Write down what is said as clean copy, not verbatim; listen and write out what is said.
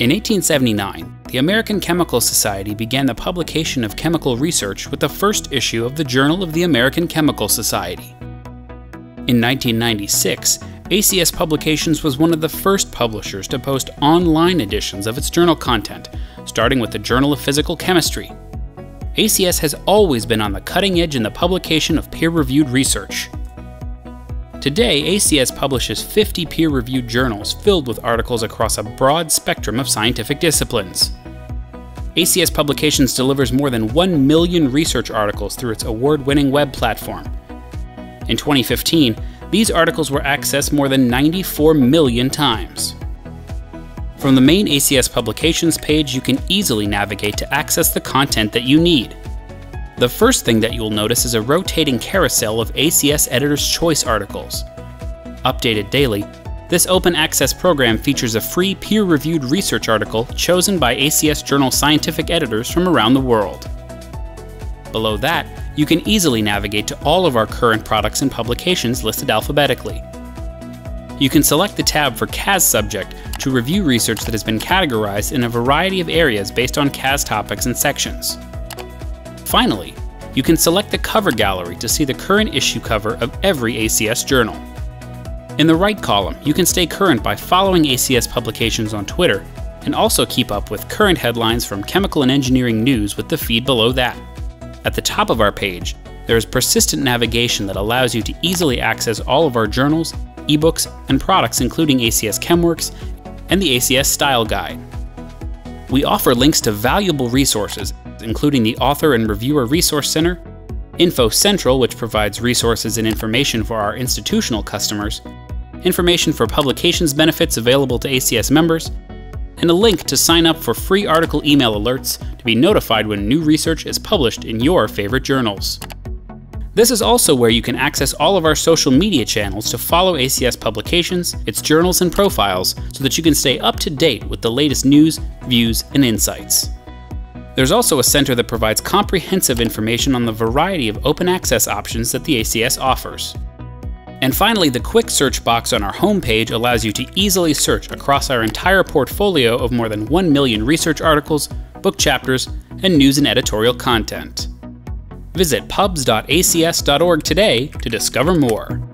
In 1879, the American Chemical Society began the publication of chemical research with the first issue of the Journal of the American Chemical Society. In 1996, ACS Publications was one of the first publishers to post online editions of its journal content, starting with the Journal of Physical Chemistry. ACS has always been on the cutting edge in the publication of peer-reviewed research. Today, ACS publishes 50 peer-reviewed journals filled with articles across a broad spectrum of scientific disciplines. ACS Publications delivers more than 1 million research articles through its award-winning web platform. In 2015, these articles were accessed more than 94 million times. From the main ACS Publications page, you can easily navigate to access the content that you need. The first thing that you'll notice is a rotating carousel of ACS Editors' Choice articles. Updated daily, this open access program features a free peer-reviewed research article chosen by ACS Journal scientific editors from around the world. Below that, you can easily navigate to all of our current products and publications listed alphabetically. You can select the tab for CAS subject to review research that has been categorized in a variety of areas based on CAS topics and sections. Finally, you can select the cover gallery to see the current issue cover of every ACS journal. In the right column, you can stay current by following ACS Publications on Twitter and also keep up with current headlines from Chemical and Engineering News with the feed below that. At the top of our page, there is persistent navigation that allows you to easily access all of our journals, ebooks, and products including ACS ChemWorks and the ACS Style Guide. We offer links to valuable resources, including the Author and Reviewer Resource Center, Info Central, which provides resources and information for our institutional customers, information for publications benefits available to ACS members, and a link to sign up for free article email alerts to be notified when new research is published in your favorite journals. This is also where you can access all of our social media channels to follow ACS Publications, its journals and profiles, so that you can stay up to date with the latest news, views, and insights. There's also a center that provides comprehensive information on the variety of open access options that the ACS offers. And finally, the quick search box on our homepage allows you to easily search across our entire portfolio of more than 1 million research articles, book chapters, and news and editorial content. Visit pubs.acs.org today to discover more.